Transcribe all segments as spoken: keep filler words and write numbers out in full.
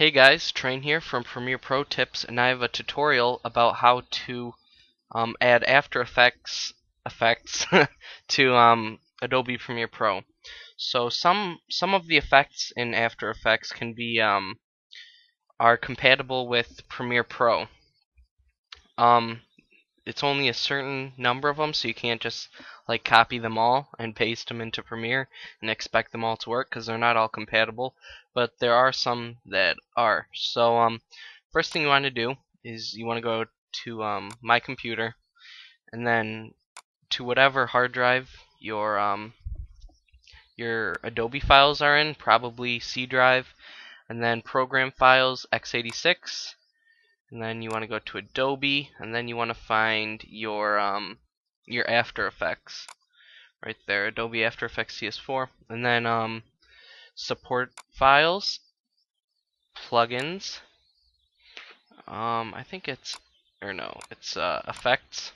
Hey guys, Train here from Premiere Pro Tips, and I have a tutorial about how to um, add After Effects effects to um, Adobe Premiere Pro. So some some of the effects in After Effects can be um, are compatible with Premiere Pro. Um, it's only a certain number of them, so you can't just like copy them all and paste them into Premiere and expect them all to work, because they're not all compatible, but there are some that are. So um, first thing you want to do is you want to go to um, my computer, and then to whatever hard drive your um, your Adobe files are in, probably C drive, and then program files, x eighty-six, and then you want to go to Adobe, and then you want to find your um, your After Effects right there, Adobe After Effects C S four, and then um, support files, plugins, um, I think it's or no it's uh, effects,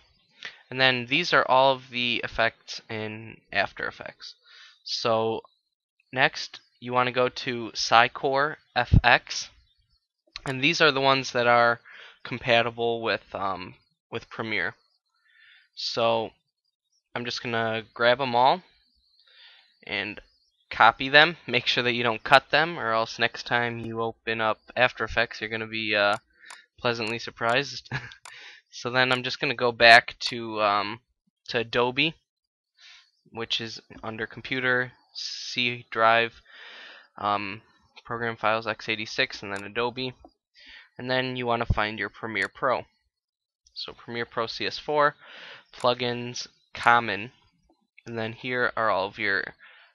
and then these are all of the effects in After Effects. So next you want to go to SciCore F X, and these are the ones that are compatible with um, with Premiere. So I'm just gonna grab them all and copy them. Make sure that you don't cut them, or else next time you open up After Effects you're gonna be uh, pleasantly surprised. So then I'm just gonna go back to um, to Adobe, which is under Computer, C Drive, um, Program Files, x eighty-six, and then Adobe, and then you want to find your Premiere Pro. So Premiere Pro C S four, plugins, common, and then here are all of your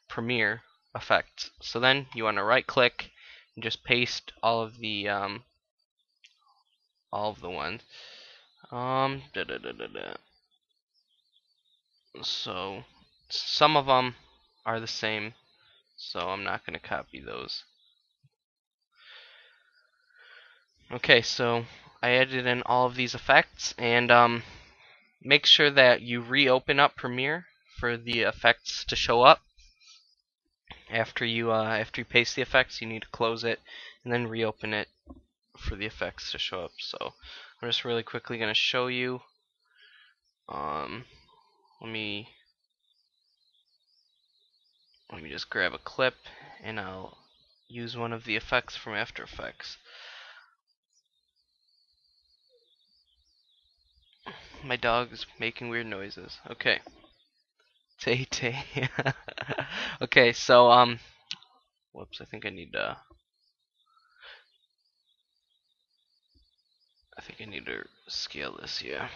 Premiere effects. So then you want to right click and just paste all of the um, all of the ones. Um, da -da -da -da -da. So some of them are the same, so I'm not going to copy those. Okay, so I added in all of these effects, and um, make sure that you reopen up Premiere for the effects to show up. After you uh, after you paste the effects, you need to close it and then reopen it for the effects to show up. So I'm just really quickly going to show you. Um, let me let me just grab a clip, and I'll use one of the effects from After Effects. My dog is making weird noises. Okay. Tay Tay. Okay, so um whoops, I think I need to I think I need to scale this, yeah.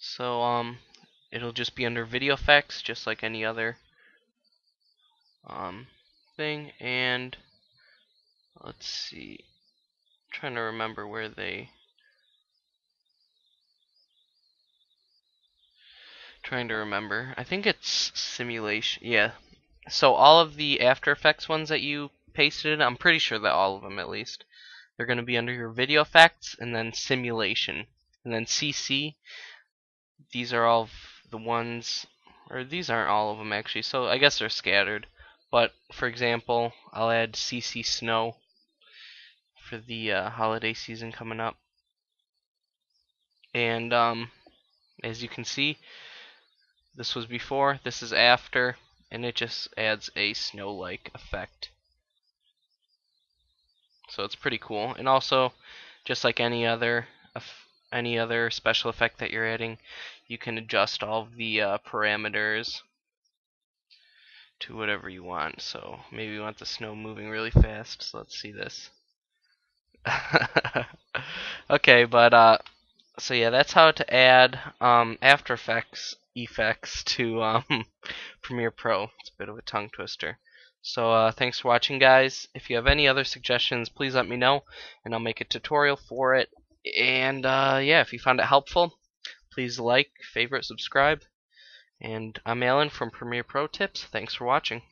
So um it'll just be under video effects, just like any other um thing, and let's see. I'm trying to remember where they Trying to remember. I think it's simulation. Yeah. So all of the After Effects ones that you pasted, I'm pretty sure that all of them at least, they're going to be under your video effects, and then simulation, and then C C. These are all the ones, or these aren't all of them actually. So I guess they're scattered. But for example, I'll add C C Snow for the uh, holiday season coming up. And um, as you can see, this was before, this is after, and it just adds a snow-like effect. So it's pretty cool. And also, just like any other any other special effect that you're adding, you can adjust all of the uh, parameters to whatever you want. So maybe you want the snow moving really fast. So let's see this. Okay, but uh, so yeah, that's how to add um, After Effects effects to um, Premiere Pro. It's a bit of a tongue twister. So uh, thanks for watching, guys. If you have any other suggestions, please let me know, and I'll make a tutorial for it. And uh, yeah, if you found it helpful, please like, favorite, subscribe. And I'm Alan from Premiere Pro Tips. Thanks for watching.